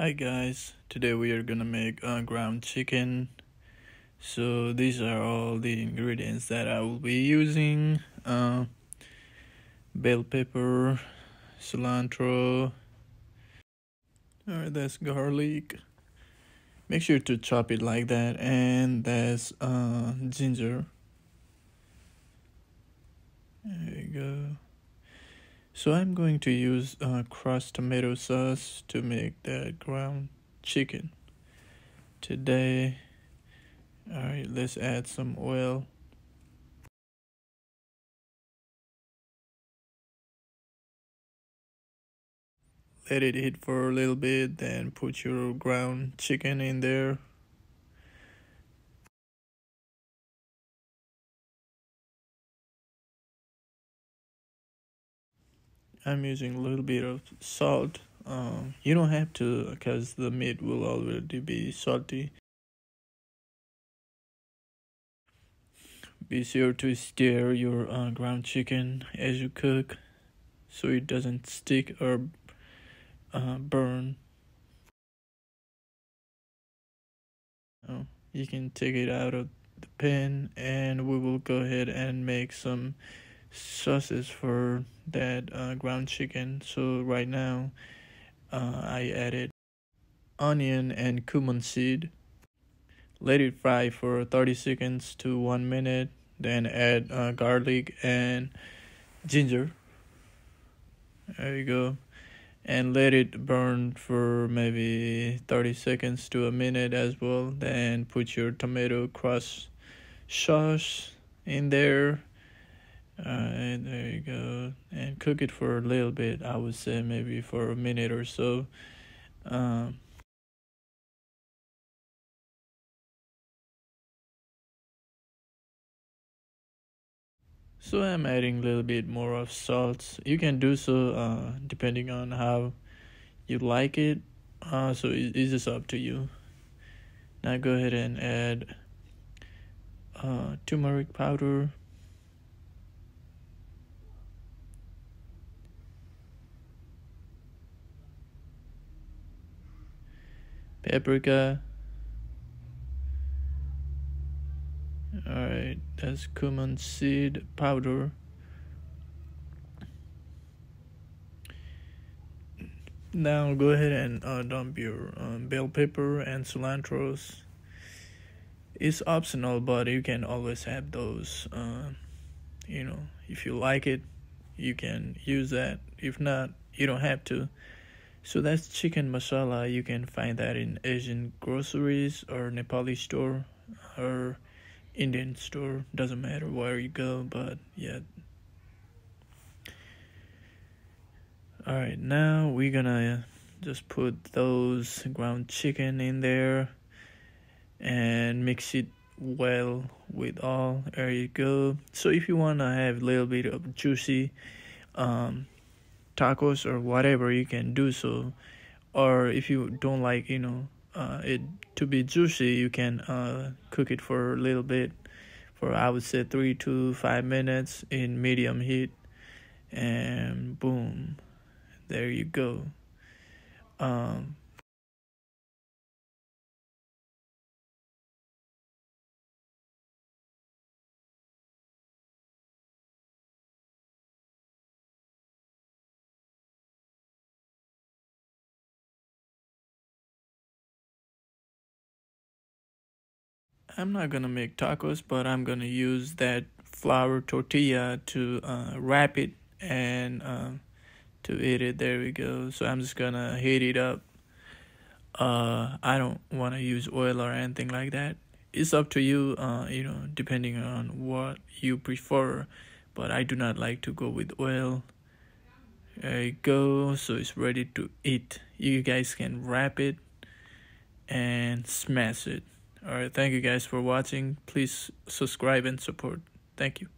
Hi guys, today we are gonna make ground chicken. So these are all the ingredients that I will be using: bell pepper, cilantro, that's garlic. Make sure to chop it like that, and that's ginger. There you go. So I'm going to use crushed tomato sauce to make that ground chicken today. Alright, let's add some oil. Let it heat for a little bit, then put your ground chicken in there. I'm using a little bit of salt. You don't have to, because the meat will already be salty. Be sure to stir your ground chicken as you cook, so it doesn't stick or burn. You can take it out of the pan, and we will go ahead and make some sauces for that ground chicken. So right now I added onion and cumin seed. Let it fry for 30 seconds to 1 minute, then add garlic and ginger. There you go, and let it burn for maybe 30 seconds to 1 minute as well. Then put your tomato crust sauce in there. Alright, there you go, and cook it for a little bit. I would say maybe for a minute or so. So I'm adding a little bit more of salt. You can do so depending on how you like it. So it's just up to you. Now go ahead and add turmeric powder. Paprika. Alright, that's cumin seed powder. Now go ahead and dump your bell pepper and cilantros. It's optional, but you can always have those. You know, if you like it, you can use that. If not, you don't have to. So that's chicken masala. You can find that in Asian groceries or Nepali store or Indian store. Doesn't matter where you go, but yeah. Alright, now we're gonna just put those ground chicken in there and mix it well with all. There you go. So if you wanna have a little bit of juicy tacos or whatever, you can do so. Or if you don't like, you know, it to be juicy, you can cook it for a little bit, for I would say 3 to 5 minutes in medium heat, and boom, there you go. I'm not gonna make tacos, but I'm gonna use that flour tortilla to wrap it and to eat it. There we go. So I'm just gonna heat it up. I don't want to use oil or anything like that. It's up to you, you know, depending on what you prefer, but I do not like to go with oil. There you go. So it's ready to eat. You guys can wrap it and smash it. Alright, thank you guys for watching. Please subscribe and support. Thank you.